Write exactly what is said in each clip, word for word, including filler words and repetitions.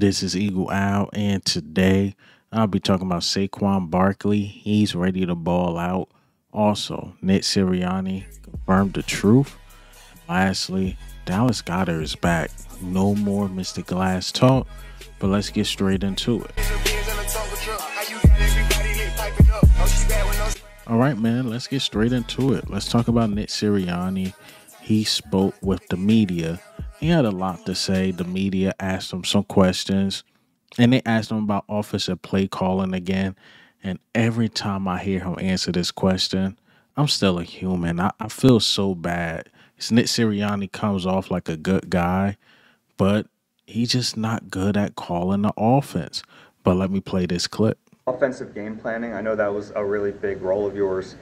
This is Eagle Owl, and today I'll be talking about Saquon Barkley. He's ready to ball out. Also, Nick Sirianni confirmed the truth. Lastly, Dallas Goedert is back. No more Mister Glass talk, but let's get straight into it. All right, man, let's get straight into it. Let's talk about Nick Sirianni. He spoke with the media. He had a lot to say. The media asked him some questions, and they asked him about offensive play calling again. And every time I hear him answer this question, I'm still a human. I, I feel so bad. Nick Sirianni comes off like a good guy, but he's just not good at calling the offense. But let me play this clip. Offensive game planning, I know that was a really big role of yours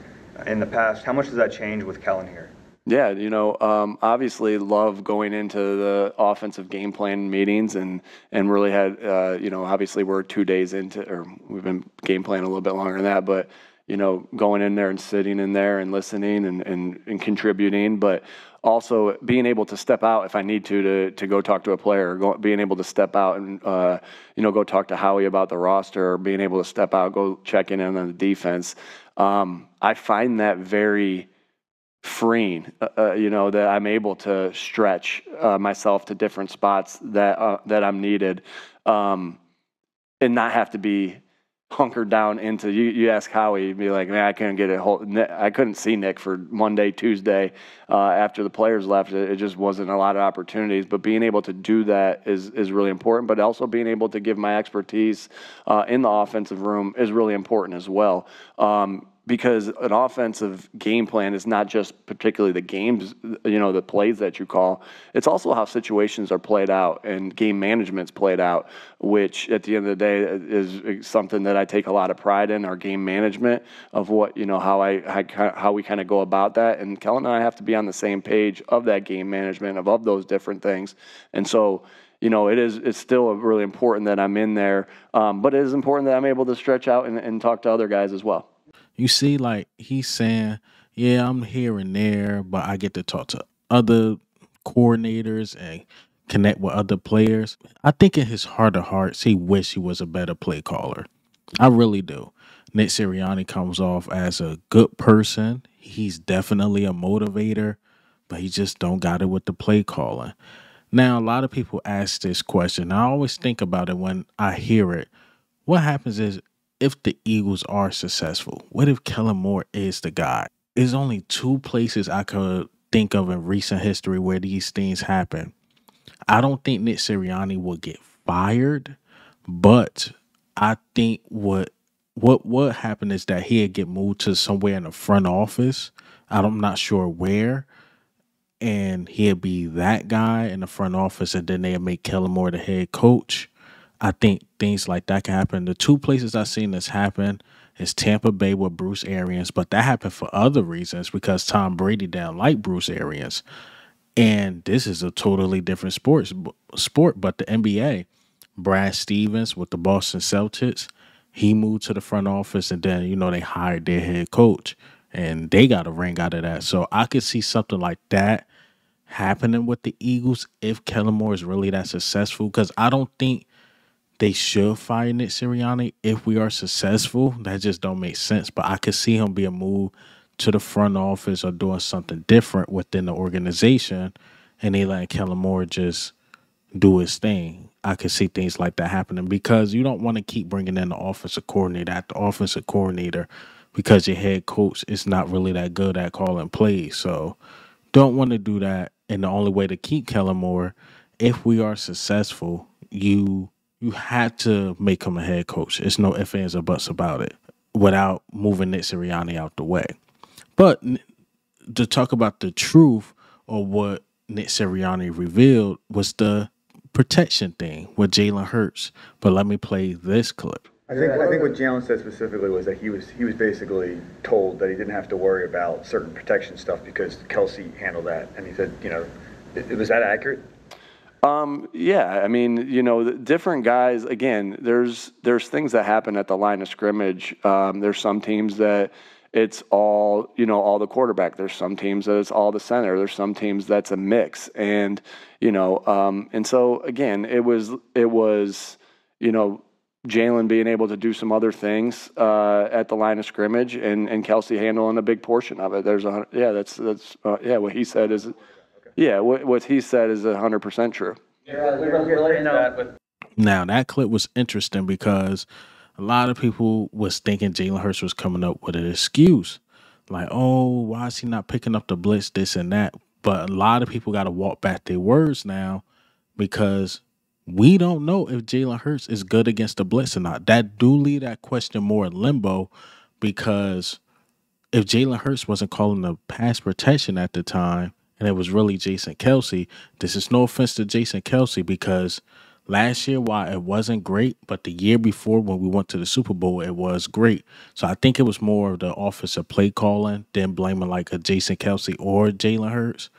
in the past. How much does that change with Kellen here? Yeah, you know, um, obviously love going into the offensive game plan meetings and, and really had, uh, you know, obviously we're two days into, or we've been game planning a little bit longer than that, but, you know, going in there and sitting in there and listening and, and, and contributing, but also being able to step out if I need to, to, to go talk to a player, go, being able to step out and, uh, you know, go talk to Howie about the roster, or being able to step out, go check in on the defense. Um, I find that very freeing, uh, you know, that I'm able to stretch uh, myself to different spots that uh, that I'm needed, um, and not have to be hunkered down into. You, you ask Howie, you'd be like, man, I couldn't get a whole. I couldn't see Nick for Monday, Tuesday, uh, after the players left. It, it just wasn't a lot of opportunities. But being able to do that is is really important. But also being able to give my expertise uh, in the offensive room is really important as well. Um, Because an offensive game plan is not just particularly the games, you know, the plays that you call. It's also how situations are played out and game management's played out, which at the end of the day is something that I take a lot of pride in, our game management of what, you know, how I, how, how we kind of go about that. And Kellen and I have to be on the same page of that game management, of, of those different things. And so, you know, it is, it's still really important that I'm in there, um, but it is important that I'm able to stretch out and, and talk to other guys as well. You see, like, he's saying, yeah, I'm here and there, but I get to talk to other coordinators and connect with other players. I think in his heart of hearts, he wish he was a better play caller. I really do. Nick Sirianni comes off as a good person. He's definitely a motivator, but he just don't got it with the play calling. Now, a lot of people ask this question. I always think about it when I hear it. What happens is, if the Eagles are successful, what if Kellen Moore is the guy? There's only two places I could think of in recent history where these things happen. I don't think Nick Sirianni will get fired, but I think what what would happen is that he'd get moved to somewhere in the front office. I'm not sure where. And he'd be that guy in the front office, and then they'd make Kellen Moore the head coach. I think things like that can happen. The two places I've seen this happen is Tampa Bay with Bruce Arians, but that happened for other reasons because Tom Brady didn't like Bruce Arians. And this is a totally different sports, sport, but the N B A, Brad Stevens with the Boston Celtics, he moved to the front office and then, you know, they hired their head coach and they got a ring out of that. So I could see something like that happening with the Eagles if Kellen Moore is really that successful, because I don't think they should fire Nick Sirianni if we are successful. That just don't make sense. But I could see him being moved to the front office or doing something different within the organization, and they let Kellen Moore just do his thing. I could see things like that happening because you don't want to keep bringing in the offensive coordinator after offensive coordinator because your head coach is not really that good at calling plays. So don't want to do that. And the only way to keep Kellen Moore, if we are successful, you – you had to make him a head coach. It's no ifs, ands, or buts about it without moving Nick Sirianni out the way. But to talk about the truth or what Nick Sirianni revealed was the protection thing with Jalen Hurts. But let me play this clip. I think, I think what Jalen said specifically was that he was he was basically told that he didn't have to worry about certain protection stuff because Kelce handled that. And he said, you know, was that accurate? Um, yeah, I mean, you know, different guys, again, there's, there's things that happen at the line of scrimmage. Um, there's some teams that it's all, you know, all the quarterback. There's some teams that it's all the center. There's some teams that's a mix. And, you know, um, and so again, it was, it was, you know, Jalen being able to do some other things uh, at the line of scrimmage, and, and Kelce handling a big portion of it. There's a, yeah, that's, that's, uh, yeah, what he said is, yeah, what, what he said is one hundred percent true. Yeah, we were relating that with. Now, that clip was interesting because a lot of people was thinking Jalen Hurts was coming up with an excuse. Like, oh, why is he not picking up the blitz, this and that? But a lot of people got to walk back their words now, because we don't know if Jalen Hurts is good against the blitz or not. That do leave that question more in limbo, because if Jalen Hurts wasn't calling the pass protection at the time, and it was really Jason Kelce, this is no offense to Jason Kelce, because last year, while it wasn't great, but the year before when we went to the Super Bowl, it was great. So I think it was more of the offensive play calling than blaming like a Jason Kelce or Jalen Hurts.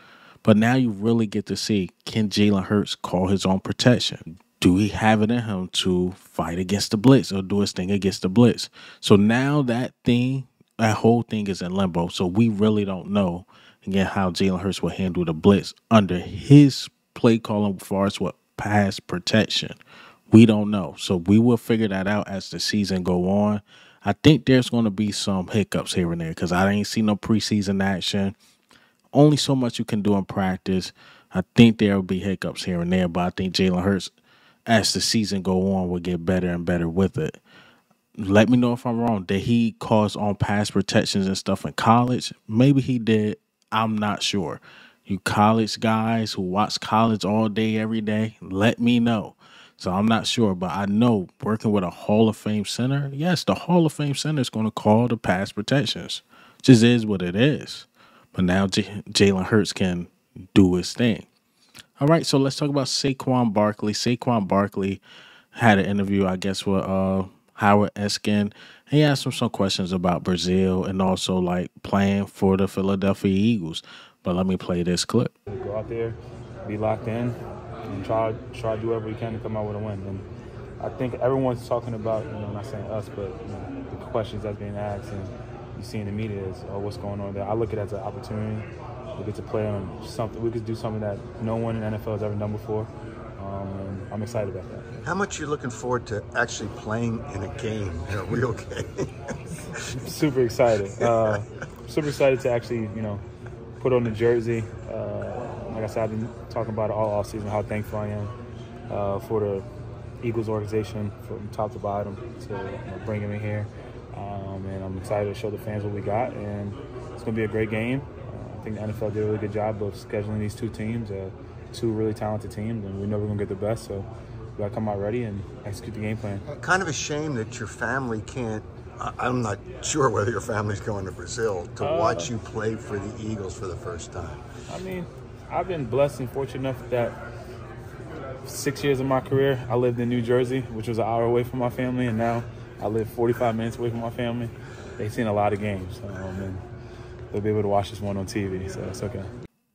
But now you really get to see, can Jalen Hurts call his own protection? Do he have it in him to fight against the blitz or do his thing against the blitz? So now that thing, that whole thing is in limbo. So we really don't know, again, how Jalen Hurts will handle the blitz under his play calling as far as what pass protection. We don't know. So we will figure that out as the season go on. I think there's going to be some hiccups here and there, because I ain't seen no preseason action. Only so much you can do in practice. I think there will be hiccups here and there, but I think Jalen Hurts, as the season go on, will get better and better with it. Let me know if I'm wrong. Did he cause on pass protections and stuff in college? Maybe he did. I'm not sure. You college guys who watch college all day, every day, let me know. So I'm not sure, but I know working with a Hall of Fame center, yes, the Hall of Fame center is going to call the pass protections. Just is what it is. But now Jalen Hurts can do his thing. All right, so let's talk about Saquon Barkley. Saquon Barkley had an interview, I guess, with uh, Howard Eskin. He asked him some questions about Brazil and also, like, playing for the Philadelphia Eagles. But let me play this clip. Go out there, be locked in, and try try to do whatever we can to come out with a win. And I think everyone's talking about, you know, not saying us, but you know, the questions that's being asked and you see in the media is, oh, what's going on there? I look at it as an opportunity. We get to play on something. We could do something that no one in the N F L has ever done before. Um, and I'm excited about that. How much are you looking forward to actually playing in a game, in a real game? Super excited. Uh, super excited to actually, you know, put on the jersey. Uh, like I said, I've been talking about it all offseason, how thankful I am uh, for the Eagles organization from top to bottom to you know, bring him in here. Um, and I'm excited to show the fans what we got. And it's going to be a great game. Uh, I think the N F L did a really good job of scheduling these two teams, uh, two really talented teams, and we know we're going to get the best. So we got to come out ready and execute the game plan. Kind of a shame that your family can't. I'm not sure whether your family's going to Brazil to uh, watch you play for the Eagles for the first time. I mean, I've been blessed and fortunate enough that six years of my career, I lived in New Jersey, which was an hour away from my family, and now I live forty-five minutes away from my family. They've seen a lot of games, um, and they'll be able to watch this one on T V, so it's okay.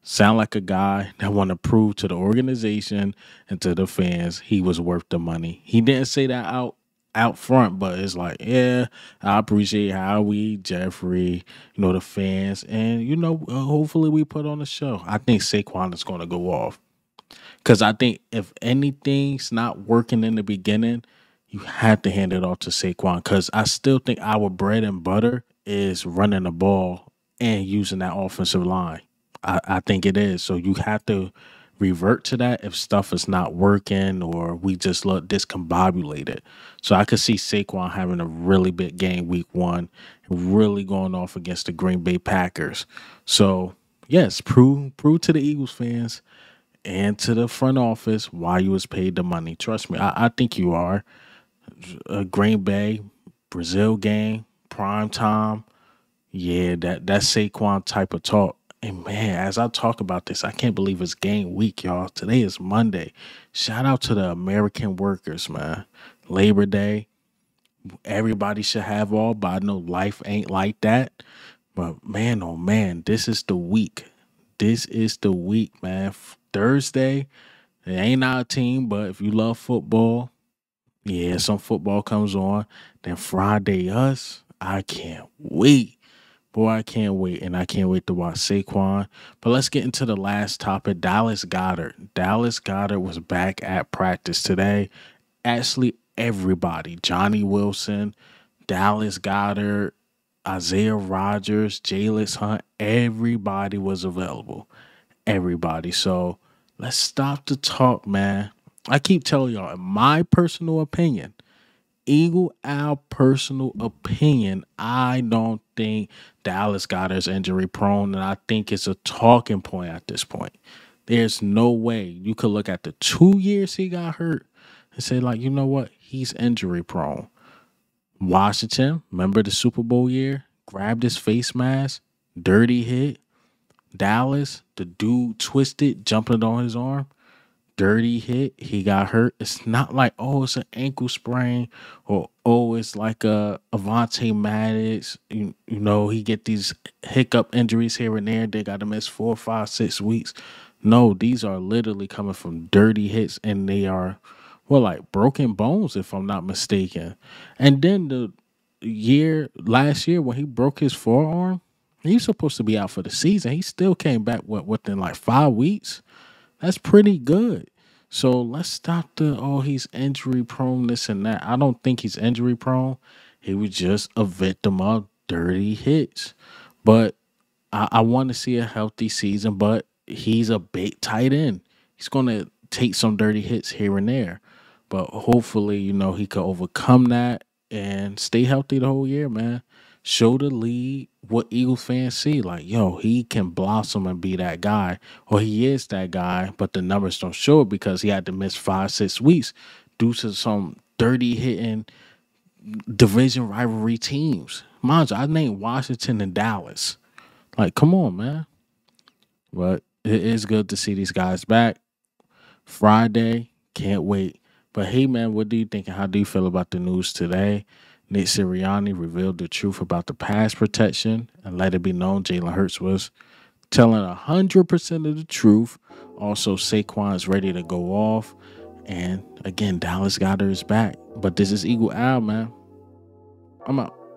Sound like a guy that want to prove to the organization and to the fans he was worth the money. He didn't say that out. out front, but it's like, yeah, I appreciate Howie, Jeffrey, you know, the fans, and, you know, hopefully we put on a show. I think Saquon is going to go off, because I think if anything's not working in the beginning, you have to hand it off to Saquon, because I still think our bread and butter is running the ball and using that offensive line. I, I think it is. So you have to revert to that if stuff is not working or we just look discombobulated. So I could see Saquon having a really big game week one, really going off against the Green Bay Packers. So, yes, prove, prove to the Eagles fans and to the front office why you was paid the money. Trust me, I, I think you are. Uh, Green Bay, Brazil game, prime time. Yeah, that, that Saquon type of talk. And, man, as I talk about this, I can't believe it's game week, y'all. Today is Monday. Shout out to the American workers, man. Labor Day. Everybody should have all, but I know life ain't like that. But, man, oh, man, this is the week. This is the week, man. Thursday, it ain't our team, but if you love football, yeah, some football comes on. Then Friday, us, I can't wait. Boy, I can't wait, and I can't wait to watch Saquon. But let's get into the last topic, Dallas Goedert. Dallas Goedert was back at practice today. Actually, everybody, Johnny Wilson, Dallas Goedert, Isaiah Rodgers, Jalen Hurts, everybody was available. Everybody. So let's stop the talk, man. I keep telling y'all, in my personal opinion, Eagle Owl personal opinion, I don't think Dallas Goedert is injury prone, and I think it's a talking point at this point. There's no way you could look at the two years he got hurt and say, like, you know what, he's injury prone. Washington, remember the Super Bowl year? Grabbed his face mask, dirty hit. Dallas, the dude twisted, jumping on his arm. Dirty hit, he got hurt. It's not like, oh, it's an ankle sprain, or oh, it's like a Avonte Maddox. You, you know, he get these hiccup injuries here and there. They got to miss four, five, six weeks. No, these are literally coming from dirty hits, and they are, well, like broken bones, if I'm not mistaken. And then the year last year when he broke his forearm, he was supposed to be out for the season. He still came back what within like five weeks. That's pretty good. So let's stop the, oh, he's injury prone, this and that. I don't think he's injury prone. He was just a victim of dirty hits. But I, I want to see a healthy season, but he's a big tight end. He's going to take some dirty hits here and there. But hopefully, you know, he could overcome that and stay healthy the whole year, man. Show the league what Eagles fans see. Like, yo, he can blossom and be that guy. Or he is that guy, but the numbers don't show it because he had to miss five, six weeks due to some dirty hitting division rivalry teams. Mind you, I named Washington and Dallas. Like, come on, man. But it is good to see these guys back. Friday, can't wait. But hey, man, what do you think and how do you feel about the news today? Nick Sirianni revealed the truth about the pass protection and let it be known Jalen Hurts was telling one hundred percent of the truth. Also, Saquon is ready to go off. And again, Dallas Goedert is back. But this is Eagle Owl, man. I'm out.